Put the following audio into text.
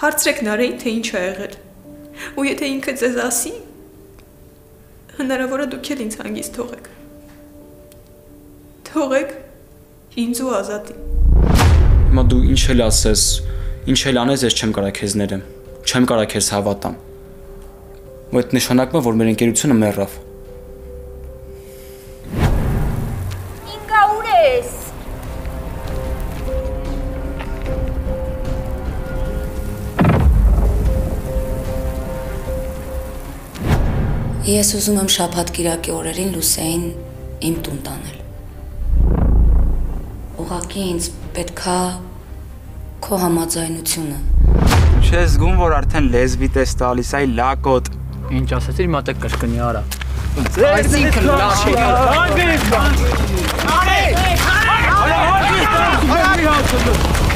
Հարցրեք Նարեին, թե ինչ է եղել։ Ու եթե ինքը ձեզ ասի, հնարավոր է դուք էլ ինձ հանգիստ թողեք։ Թողեք ինձ ու Ազատին։ Հիմա դու ինչ էլ ասես, ինչ էլ անես, ես չեմ կարող քեզ ներեմ, չեմ կարող քեզ հավատամ։ Ու այդ նշանակում է, որ մեր ընկերությունը մեռավ։ Ես ուզում եմ շաբաթ կիրակի օրերին Լուսեին իմ տուն տանել։ Ուղղակի ինձ պետքա քո համաձայնությունը։ Չես զգում, որ արդեն լեզվիդ ես տալիս այ լակոտ։ Ինչ ասեցիր, մատը կրկնի արա։ Այսինքն լակոտ։